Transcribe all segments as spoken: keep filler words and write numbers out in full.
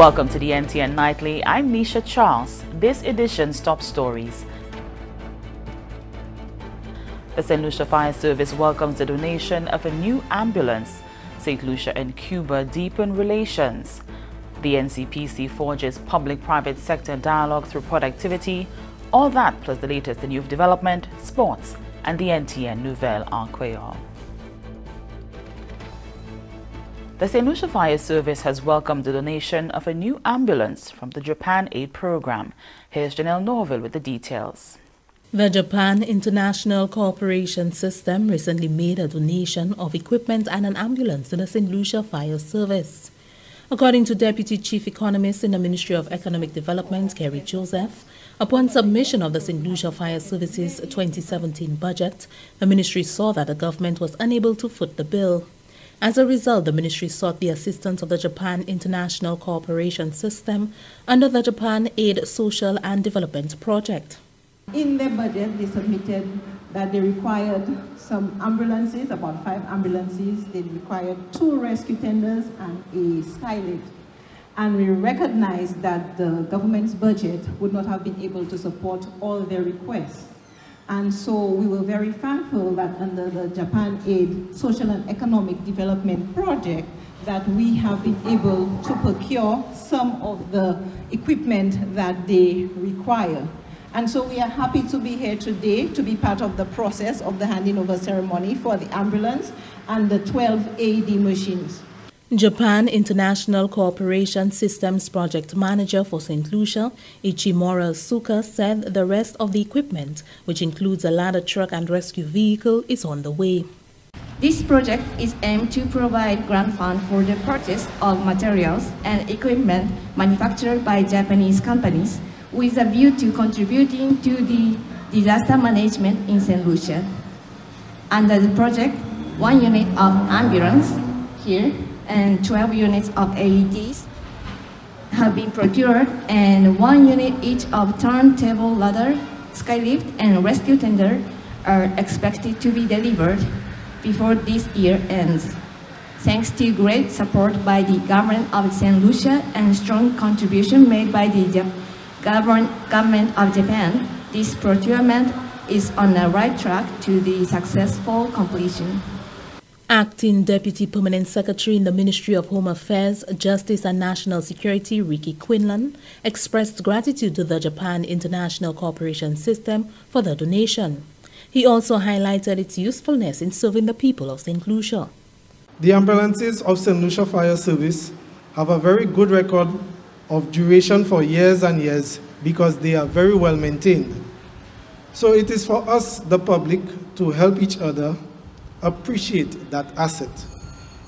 Welcome to the N T N Nightly. I'm Nisha Charles. This edition's top stories. The Saint Lucia Fire Service welcomes the donation of a new ambulance. Saint Lucia and Cuba deepen relations. The N C P C forges public-private sector dialogue through productivity. All that plus the latest in youth development, sports, and the N T N Nouvelle en Kweyol. The Saint Lucia Fire Service has welcomed the donation of a new ambulance from the Japan Aid Program. Here's Janelle Norville with the details. The Japan International Cooperation System recently made a donation of equipment and an ambulance to the Saint Lucia Fire Service. According to Deputy Chief Economist in the Ministry of Economic Development, Kerry Joseph, upon submission of the Saint Lucia Fire Service's twenty seventeen budget, the ministry saw that the government was unable to foot the bill. As a result, the ministry sought the assistance of the Japan International Cooperation System under the Japan Aid Social and Development Project. In their budget, they submitted that they required some ambulances, about five ambulances. They required two rescue tenders and a skylift. And we recognized that the government's budget would not have been able to support all their requests. And so we were very thankful that under the Japan Aid Social and Economic Development Project, that we have been able to procure some of the equipment that they require. And so we are happy to be here today to be part of the process of the handing over ceremony for the ambulance and the twelve A E D machines. Japan International Cooperation Systems Project Manager for Saint Lucia, Ichimura Suka, said the rest of the equipment, which includes a ladder truck and rescue vehicle, is on the way. This project is aimed to provide grant funds for the purchase of materials and equipment manufactured by Japanese companies, with a view to contributing to the disaster management in Saint Lucia. Under the project, one unit of ambulance here and twelve units of A E Ds have been procured, and one unit each of turntable ladder, skylift, and rescue tender are expected to be delivered before this year ends, thanks to great support by the government of Saint Lucia and strong contribution made by the Government of Japan, this procurement is on the right track to the successful completion. Acting Deputy Permanent Secretary in the Ministry of Home Affairs, Justice and National Security, Ricky Quinlan, expressed gratitude to the Japan International Cooperation System for the donation. He also highlighted its usefulness in serving the people of Saint Lucia. The ambulances of Saint Lucia Fire Service have a very good record of duration for years and years because they are very well maintained. So it is for us, the public, to help each other appreciate that asset.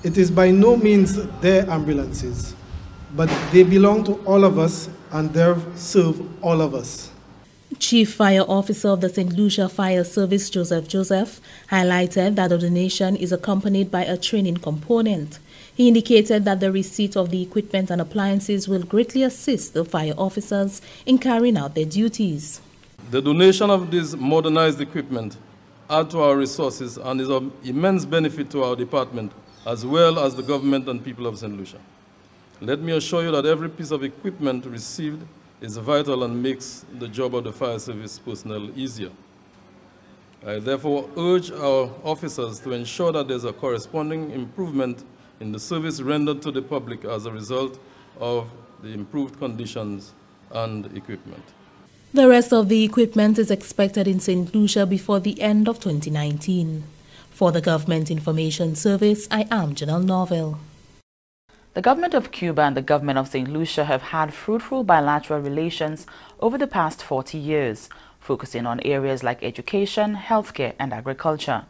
It is by no means their ambulances, but they belong to all of us and they serve all of us. Chief Fire Officer of the Saint Lucia Fire Service, Joseph Joseph, highlighted that the donation is accompanied by a training component. He indicated that the receipt of the equipment and appliances will greatly assist the fire officers in carrying out their duties. The donation of this modernized equipment adds to our resources and is of immense benefit to our department, as well as the government and people of Saint Lucia. Let me assure you that every piece of equipment received is vital and makes the job of the fire service personnel easier. I therefore urge our officers to ensure that there's a corresponding improvement in the service rendered to the public as a result of the improved conditions and equipment. The rest of the equipment is expected in Saint Lucia before the end of twenty nineteen. For the Government Information Service, I am Janelle Norville. The government of Cuba and the government of Saint Lucia have had fruitful bilateral relations over the past forty years, focusing on areas like education, healthcare, and agriculture.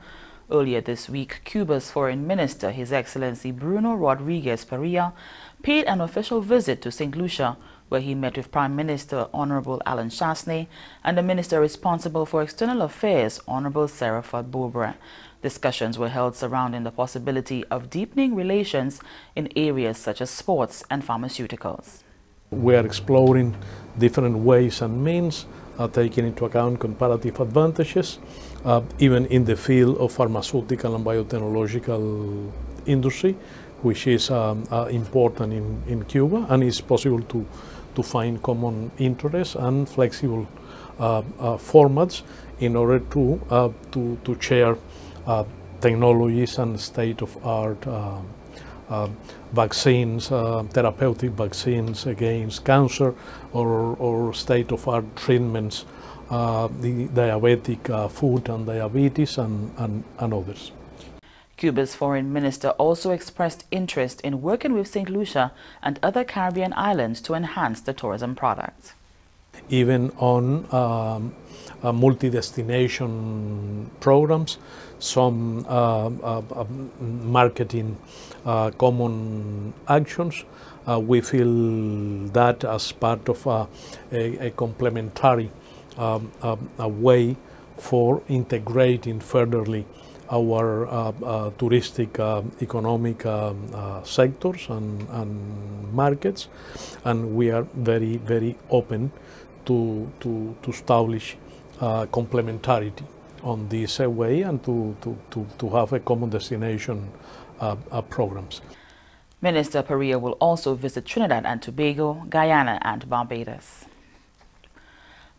Earlier this week, Cuba's Foreign Minister, His Excellency Bruno Rodriguez Perea, paid an official visit to Saint Lucia, where he met with Prime Minister Honorable Alan Chastney and the Minister responsible for External Affairs, Honorable Sarah Fad-Bobre. Discussions were held surrounding the possibility of deepening relations in areas such as sports and pharmaceuticals. We are exploring different ways and means, uh, taking into account comparative advantages, uh, even in the field of pharmaceutical and biotechnological industry, which is um, uh, important in, in Cuba, and it's possible to, to find common interests and flexible uh, uh, formats in order to, uh, to, to share uh, technologies and state-of-art uh, uh, vaccines, uh, therapeutic vaccines against cancer, or, or state-of-art treatments, uh, the diabetic uh, food and diabetes, and, and, and others. Cuba's foreign minister also expressed interest in working with Saint Lucia and other Caribbean islands to enhance the tourism product. Even on um, uh, multi-destination programs, some uh, uh, uh, marketing uh, common actions, uh, we feel that as part of a, a, a complementary um, a, a way for integrating furtherly our uh, uh, touristic, uh, economic um, uh, sectors and, and markets, and we are very, very open to, to, to establish uh, complementarity on this uh, way, and to, to, to, to have a common destination uh, uh, programs. Minister Perea will also visit Trinidad and Tobago, Guyana, and Barbados.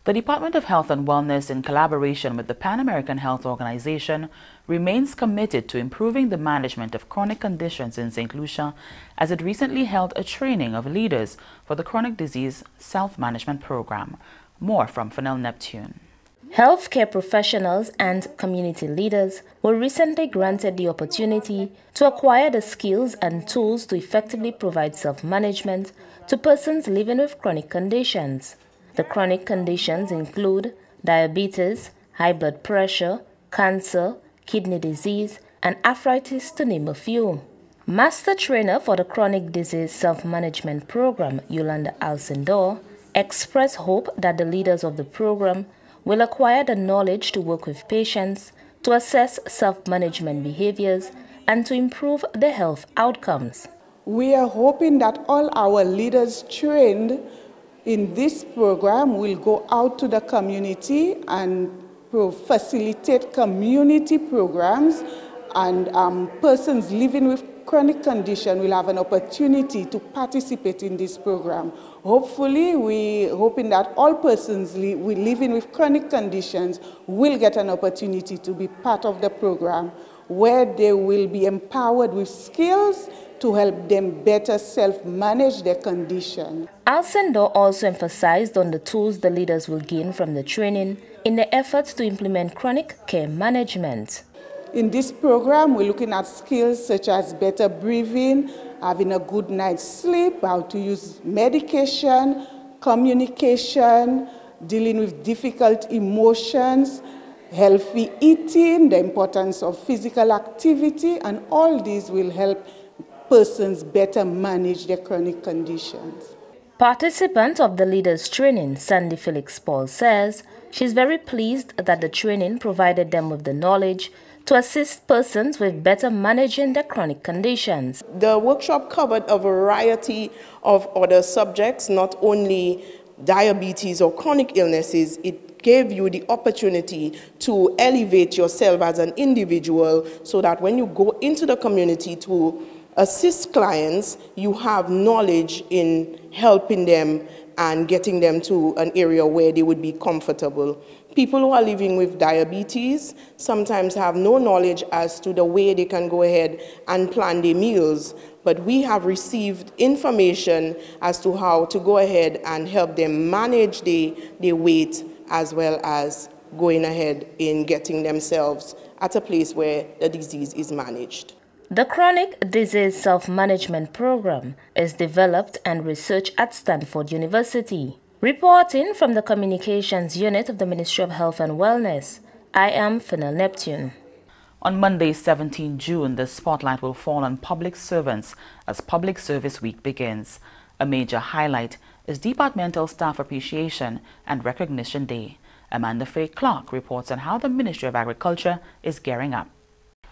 The Department of Health and Wellness, in collaboration with the Pan American Health Organization, remains committed to improving the management of chronic conditions in Saint Lucia, as it recently held a training of leaders for the Chronic Disease Self-Management Program. More from Fenel Neptune. Healthcare professionals and community leaders were recently granted the opportunity to acquire the skills and tools to effectively provide self-management to persons living with chronic conditions. The chronic conditions include diabetes, high blood pressure, cancer, kidney disease, and arthritis, to name a few. Master Trainer for the Chronic Disease Self-Management Program, Yolanda Alcindor, expressed hope that the leaders of the program will acquire the knowledge to work with patients, to assess self-management behaviors, and to improve their health outcomes. We are hoping that all our leaders trained in this program will go out to the community and facilitate community programs, and um, persons living with chronic condition will have an opportunity to participate in this program. Hopefully, we hoping that all persons li we living with chronic conditions will get an opportunity to be part of the program, where they will be empowered with skills to help them better self-manage their condition. Alcindor also emphasized on the tools the leaders will gain from the training in their efforts to implement chronic care management. In this program, we're looking at skills such as better breathing, having a good night's sleep, how to use medication, communication, dealing with difficult emotions, healthy eating, the importance of physical activity, and all these will help persons better manage their chronic conditions. Participant of the leaders' training, Sandy Felix Paul, says she's very pleased that the training provided them with the knowledge to assist persons with better managing their chronic conditions. The workshop covered a variety of other subjects, not only diabetes or chronic illnesses. It gave you the opportunity to elevate yourself as an individual, so that when you go into the community to assist clients, you have knowledge in helping them and getting them to an area where they would be comfortable. People who are living with diabetes sometimes have no knowledge as to the way they can go ahead and plan their meals, but we have received information as to how to go ahead and help them manage their, their weight, as well as going ahead in getting themselves at a place where the disease is managed. The Chronic Disease Self-Management Program is developed and researched at Stanford University. Reporting from the Communications Unit of the Ministry of Health and Wellness, I am Fenel Neptune. On Monday, the seventeenth of June, the spotlight will fall on public servants as Public Service Week begins. A major highlight is Departmental Staff Appreciation and Recognition Day. Amanda Fay-Clark reports on how the Ministry of Agriculture is gearing up.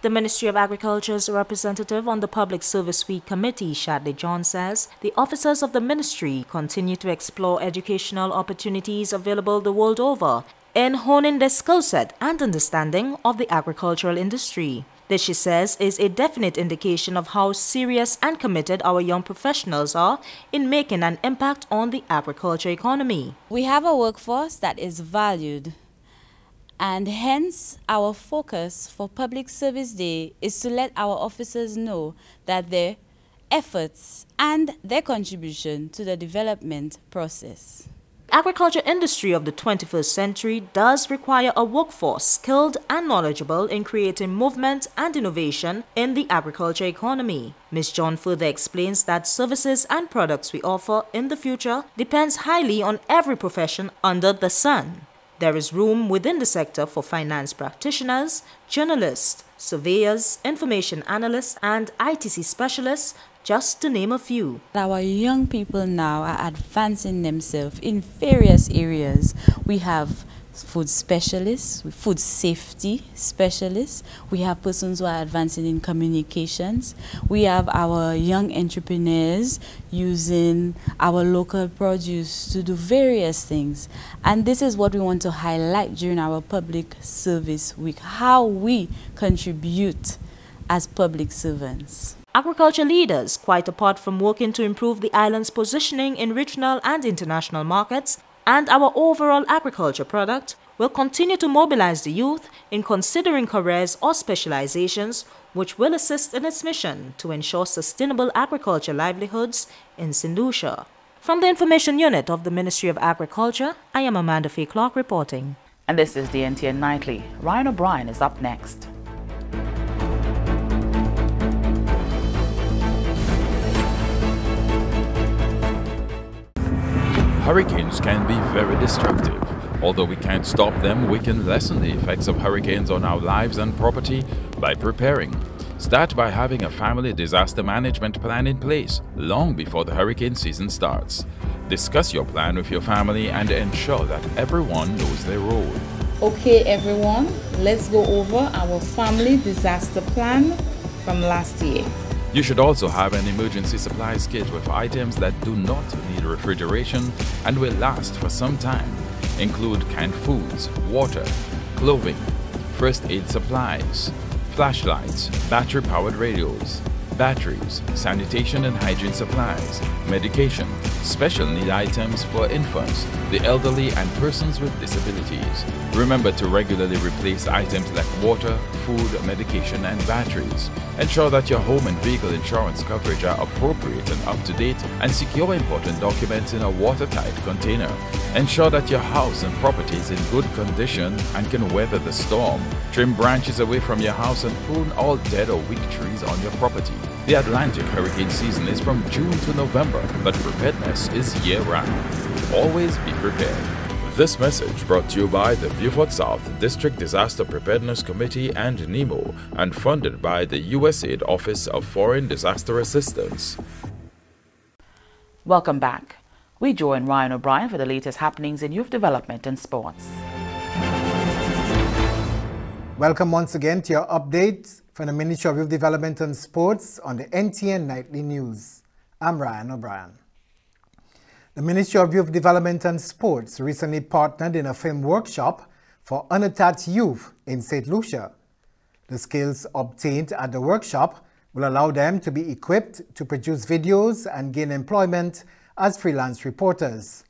The Ministry of Agriculture's representative on the Public Service Week Committee, Shadley John, says the officers of the ministry continue to explore educational opportunities available the world over in honing their skill set and understanding of the agricultural industry. This, she says, is a definite indication of how serious and committed our young professionals are in making an impact on the agriculture economy. We have a workforce that is valued, and hence our focus for Public Service Day is to let our officers know that their efforts and their contribution to the development process. The agriculture industry of the twenty-first century does require a workforce skilled and knowledgeable in creating movement and innovation in the agriculture economy. Miz John further explains that services and products we offer in the future depends highly on every profession under the sun. There is room within the sector for finance practitioners, journalists, surveyors, information analysts, and I T C specialists, just to name a few. Our young people now are advancing themselves in various areas. We have food specialists, food safety specialists. We have persons who are advancing in communications. We have our young entrepreneurs using our local produce to do various things. And this is what we want to highlight during our Public Service Week, how we contribute as public servants. Agriculture leaders, quite apart from working to improve the island's positioning in regional and international markets and our overall agriculture product, will continue to mobilize the youth in considering careers or specializations which will assist in its mission to ensure sustainable agriculture livelihoods in Saint Lucia. From the Information Unit of the Ministry of Agriculture, I am Amanda Fay-Clark reporting. And this is the N T N Nightly. Ryan O'Brien is up next. Hurricanes can be very destructive. Although we can't stop them, we can lessen the effects of hurricanes on our lives and property by preparing. Start by having a family disaster management plan in place long before the hurricane season starts. Discuss your plan with your family and ensure that everyone knows their role. Okay everyone, let's go over our family disaster plan from last year. You should also have an emergency supplies kit with items that do not need refrigeration and will last for some time. Include canned foods, water, clothing, first aid supplies, flashlights, battery-powered radios, batteries, sanitation and hygiene supplies, medication, special need items for infants, the elderly and persons with disabilities. Remember to regularly replace items like water, food, medication and batteries. Ensure that your home and vehicle insurance coverage are appropriate and up-to-date, and secure important documents in a watertight container. Ensure that your house and property is in good condition and can weather the storm. Trim branches away from your house and prune all dead or weak trees on your property. The Atlantic hurricane season is from June to November, but preparedness is year-round. Always be prepared. This message brought to you by the Beaufort South District Disaster Preparedness Committee and NEMO, and funded by the U S A I D Office of Foreign Disaster Assistance. Welcome back. We join Ryan O'Brien for the latest happenings in youth development and sports. Welcome once again to your update from the Ministry of Youth Development and Sports on the N T N Nightly News. I'm Ryan O'Brien. The Ministry of Youth Development and Sports recently partnered in a film workshop for unattached youth in Saint Lucia. The skills obtained at the workshop will allow them to be equipped to produce videos and gain employment as freelance reporters.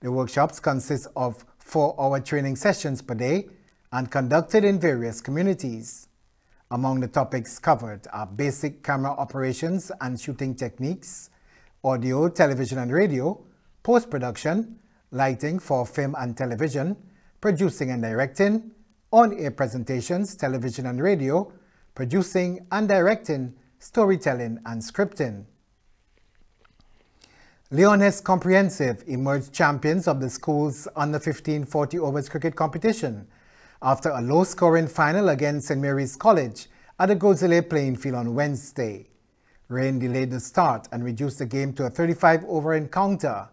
The workshops consist of four-hour training sessions per day and conducted in various communities. Among the topics covered are basic camera operations and shooting techniques, audio, television and radio, post-production, lighting for film and television, producing and directing, on-air presentations, television and radio, producing and directing, storytelling and scripting. Leoness Comprehensive emerged champions of the school's under fifteen forty overs cricket competition after a low-scoring final against Saint Mary's College at the Gozile playing field on Wednesday. Rain delayed the start and reduced the game to a thirty-five over encounter.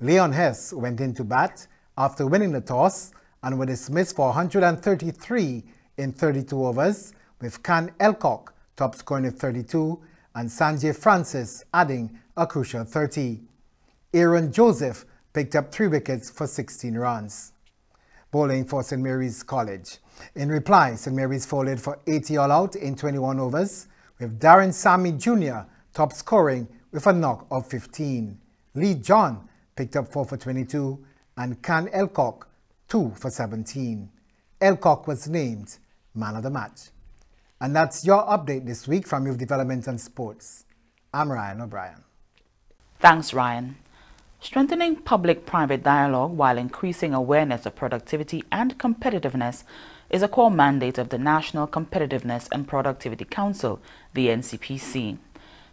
Leon Hess went into bat after winning the toss and were dismissed for one hundred thirty-three in thirty-two overs, with Kan Alcock top scoring with thirty-two and Sanjay Francis adding a crucial thirty. Aaron Joseph picked up three wickets for sixteen runs. bowling for Saint Mary's College. In reply, Saint Mary's folded for eighty all out in twenty-one overs, with Darren Sammy Junior top scoring with a knock of fifteen. Lee John picked up four for twenty-two and Kan Alcock two for seventeen. Alcock was named man of the match. And that's your update this week from Youth Development and Sports. I'm Ryan O'Brien. Thanks, Ryan. Strengthening public-private dialogue while increasing awareness of productivity and competitiveness is a core mandate of the National Competitiveness and Productivity Council, the N C P C.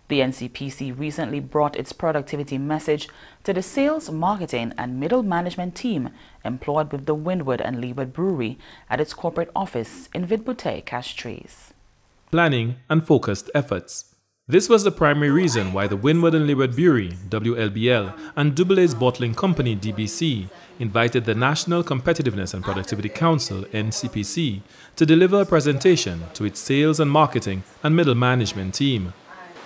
The N C P C recently brought its productivity message to the sales, marketing and middle management team employed with the Windward and Leeward Brewery at its corporate office in Vidbute, Castries. Planning and focused efforts. This was the primary reason why the Windward and Leeward Brewery, W L B L, and Dublé's Bottling Company, D B C, invited the National Competitiveness and Productivity Council, N C P C, to deliver a presentation to its sales and marketing and middle management team.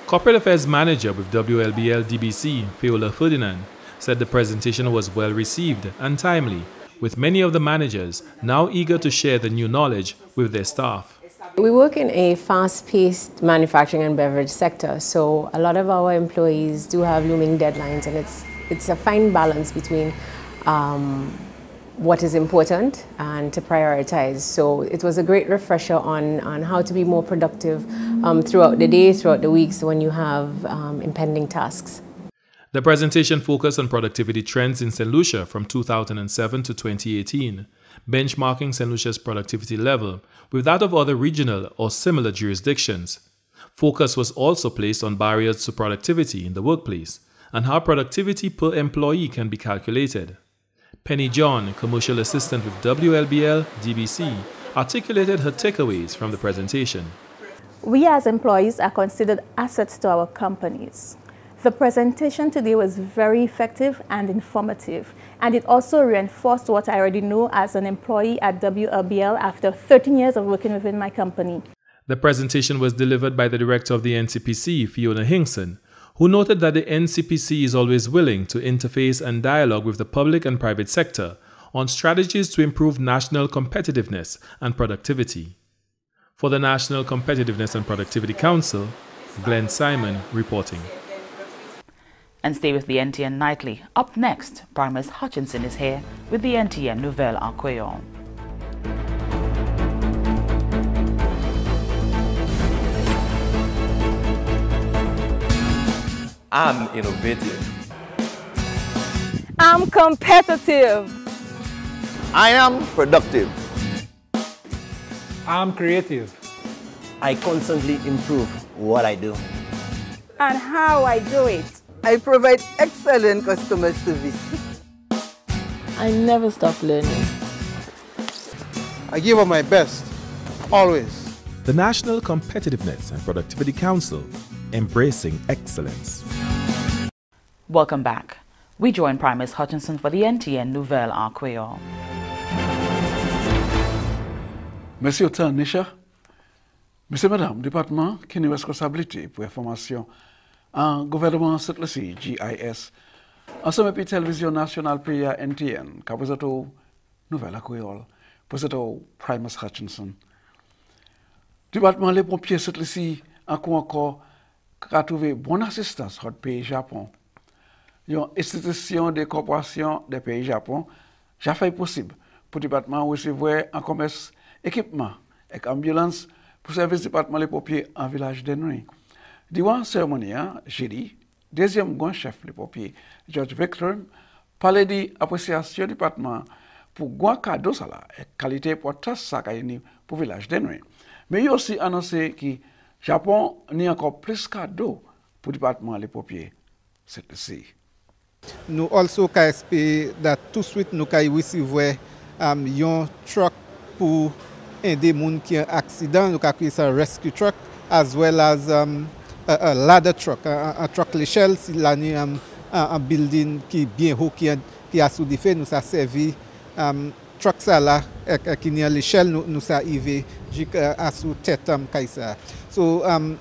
Corporate Affairs Manager with W L B L D B C, Feola Ferdinand, said the presentation was well received and timely, with many of the managers now eager to share the new knowledge with their staff. We work in a fast-paced manufacturing and beverage sector, so a lot of our employees do have looming deadlines, and it's, it's a fine balance between um, what is important and to prioritize. So it was a great refresher on, on how to be more productive um, throughout the day, throughout the weeks when you have um, impending tasks. The presentation focused on productivity trends in Saint Lucia from two thousand seven to twenty eighteen, benchmarking Saint Lucia's productivity level with that of other regional or similar jurisdictions. Focus was also placed on barriers to productivity in the workplace and how productivity per employee can be calculated. Penny John, Commercial Assistant with W L B L D B C, articulated her takeaways from the presentation. We as employees are considered assets to our companies. The presentation today was very effective and informative, and it also reinforced what I already know as an employee at W L B L after thirteen years of working within my company. The presentation was delivered by the Director of the N C P C, Fiona Hinkson, who noted that the N C P C is always willing to interface and dialogue with the public and private sector on strategies to improve national competitiveness and productivity. For the National Competitiveness and Productivity Council, Glenn Simon reporting. And stay with the N T N Nightly. Up next, Primus Hutchinson is here with the N T N Nouvelle en Kweyol. I'm innovative. I'm competitive. I am productive. I'm creative. I constantly improve what I do and how I do it. I provide excellent customer service. I never stop learning. I give up my best, always. The National Competitiveness and Productivity Council, embracing excellence. Welcome back. We join Primus Hutchinson for the N T N Nouvelle en Kweyol. Merci autant, Nisha. Monsieur, Madame, Département qui nous responsabilité pour information en gouvernement Saint Lucia G I S. En somme puis télévision nationale pays à N T N, Kapozato Nouvelle en Kweyol, Pozato Primus Hutchinson. Département les pompiers Saint Lucia encore encore a trouvé bonne assistance dans le pays Japon. Une institution de corporation des pays Japon a fait possible pour le département recevoir en commerce équipement et ambulance pour service département des pompiers en village de nuit. Durant la cérémonie, jeudi, deuxième grand chef des pompiers, George Victor, parlait de l'appréciation du département pour grand cadeau et qualité pour tout ça pour le village de nuit. Mais il a aussi annoncé que Japon n'a encore plus cadeau pour le département des pompiers. C'est ici. Nous also espérons que tout de suite nous allons recevoir un truck pour aider les gens qui ont un accident. Nous avons un rescue truck, as well as um, a, a ladder truck, un truck l'échelle. C'est un building qui est bien haut, qui a sous-défait. Nous avons servi um, truck là, qui est à l'échelle, nous, nous avons arrivé à sous-tête. So, um,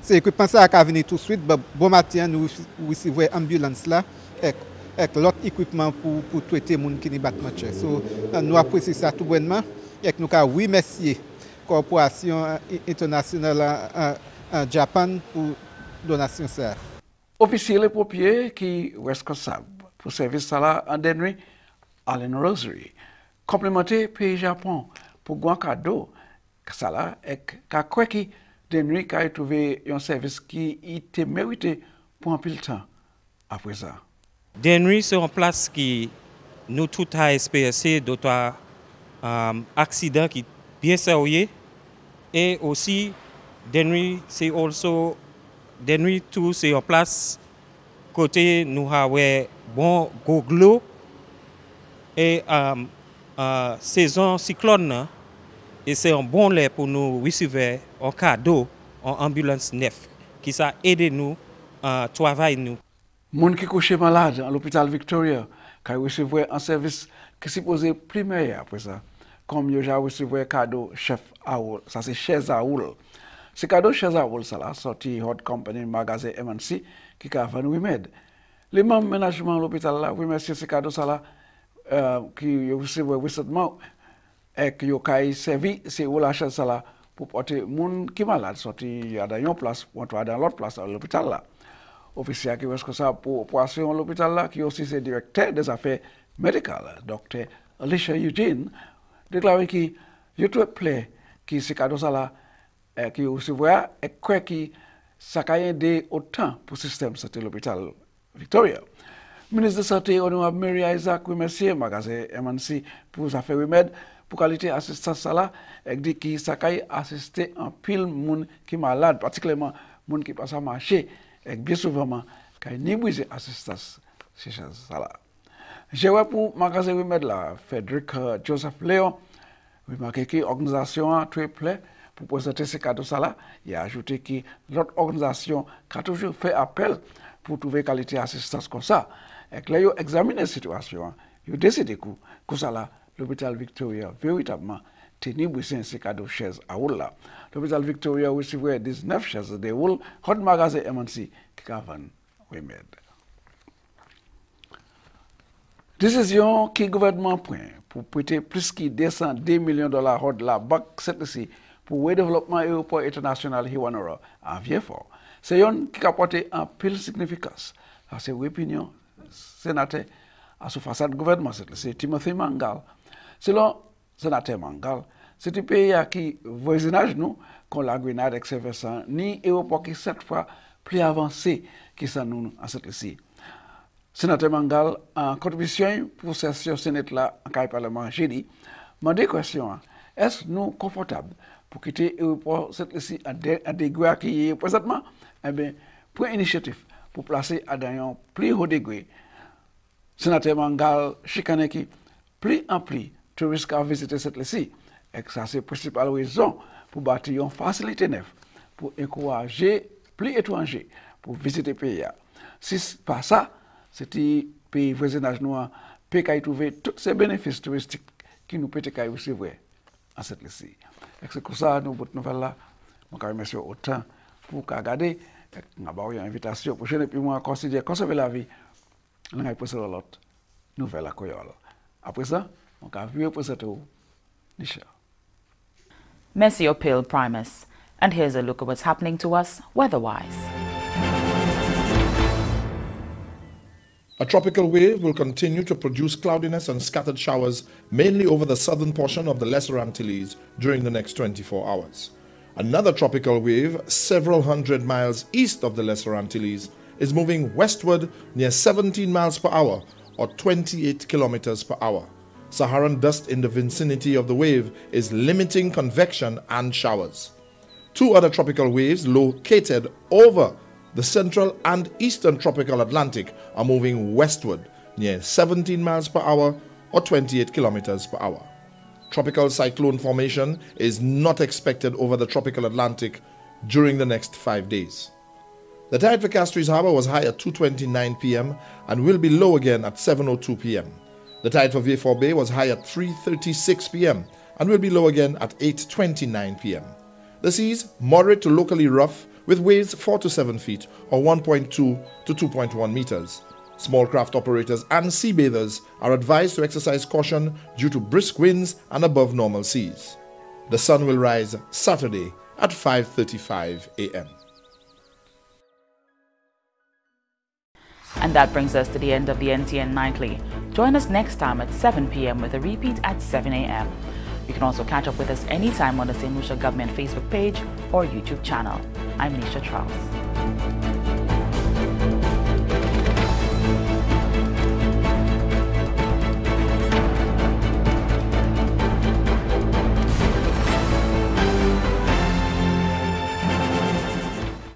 c'est que penser à venir tout de suite, mais bon matin, nous recevons l'ambulance là, et avec l'autre équipement pour, pour traiter les gens qui ont battu match. So, nous apprécions ça tout bonnement et nous avons remercié la Corporation internationale en Japan pour la donation. Officier et pompier qui est responsable pour servir ça en dernier, Allen Rosary, complémenté pays Japon pour grand cadeau. Ça là, et qu'à quoi qui Denry a trouvé un service qui était mérité pour un peu de temps après ça. Denry, c'est une place qui nous tout a espéré d'autres euh, accidents qui bien sérieux et aussi Denry, c'est aussi Denry tout c'est une place côté nous avons bon goglo et euh, euh, saison cyclone. Et c'est un bon lait pour nous recevoir un cadeau en ambulance neuf qui ça aide nous à travailler nous. Moun qui couche malade à l'hôpital Victoria qui recevoir un service qui supposé primaire après ça. Comme yo j'ai recevoir cadeau chef Aoul, ça c'est chez Aoul. Ce cadeau chez Aoul ça là sorti Hot Company magasin M N C qui ka vingt remède. Les membres management à l'hôpital là, oui monsieur ce cadeau ça là euh, qui recevoir récemment et que vous avez servi, c'est où la chaise là pour porter les gens qui sont malades, sortir dans une place, pour entrer dans l'autre place, à l'hôpital là. Officier qui est responsable pour l'opération à l'hôpital là, qui aussi c'est directeur des affaires médicales, docteur Alicia Eugene, déclaré que vous plaît que ce cadeau là, qui aussi voit, et quoi qui ça a aidé autant pour le système de santé de l'hôpital Victoria. Ministre de Santé, Honorable Mary Isaac, remercier magasin M N C pour les affaires remèdes. Pour qualité assistance là, elle dit qu'il s'accueille assister en pile monde qui malade, particulièrement monde qui passe à marcher, et bien souvent qu'il n'y brise assistance chez ça là. J'ai vu pour magasin remède là, Frédéric Joseph Léon, remarqué que l'organisation a très plaît pour présenter ces cadeaux ça là, il a ajouté que l'autre organisation a toujours fait appel pour trouver qualité assistance comme ça, et que là ils examinent la situation, ils décident que ça là. L'hôpital Victoria, véritablement, tenir brisé ces cadeaux chaises à Oul là. L'hôpital Victoria recevait dix-neuf chaises de Oul, hot magasin M N C, qui a vingt remèdes. Décision qui gouvernement prend pour prêter plus que deux cent deux millions de dollars hot la Banque Saint-Lucie pour le développement aéroport international Hiwanora à Vieux-Fort. C'est une qui a porté en pile significance. C'est l'opinion sénateur à sous façade gouvernement Saint-Lucie, Timothy Mangal. Selon sénateur Mangal, c'est un pays qui voisinage nous, qu'on la Grenade, et cetera, ni aéroport qui cette fois plus avancé que ça nous en Saint-Lucie. Sénateur Mangal, en contribution pour cette session Sénat-là, en cas parlement jeudi, m'a demandé question, est-ce nous confortable pour quitter l'aéroport Saint-Lucie à degré qui est présentement? Eh bien, pour initiative, pour placer à un plus haut degré, sénateur Mangal chicane qui plus en plus, touristes qui visiter cette liste. Et ça, c'est la principale raison pour bâtir une facilité neuve, pour encourager plus étrangers pour visiter le pays. Si ce n'est pas ça, c'est le pays voisinage noir qui peut trouver tous ces bénéfices touristiques qui nous peuvent recevoir en cette liste. Et c'est comme ça, nous, votre nouvelle là, je vous remercie autant pour regarder. Nous avons une invitation pour jeune et puis moi, considérer conserver la vie. Nous allons passer à l'autre nouvelle à Kweyol. Après ça, on va vous présenter Nisha. Merci au Pale Primus. And here's a look at what's happening to us weather-wise. A tropical wave will continue to produce cloudiness and scattered showers mainly over the southern portion of the Lesser Antilles during the next twenty-four hours. Another tropical wave several hundred miles east of the Lesser Antilles is moving westward near seventeen miles per hour or twenty-eight kilometers per hour. Saharan dust in the vicinity of the wave is limiting convection and showers. Two other tropical waves located over the central and eastern tropical Atlantic are moving westward near seventeen miles per hour or twenty-eight kilometers per hour. Tropical cyclone formation is not expected over the tropical Atlantic during the next five days. The tide for Castries Harbour was high at two twenty-nine p m and will be low again at seven oh two p m The tide for Vieux-Fort Bay was high at three thirty-six p m and will be low again at eight twenty-nine p m The seas moderate to locally rough with waves four to seven feet or one point two to two point one meters. Small craft operators and sea bathers are advised to exercise caution due to brisk winds and above normal seas. The sun will rise Saturday at five thirty-five a m And that brings us to the end of the N T N Nightly. Join us next time at seven p m with a repeat at seven a m You can also catch up with us anytime on the Saint Lucia Government Facebook page or YouTube channel. I'm Nisha Charles.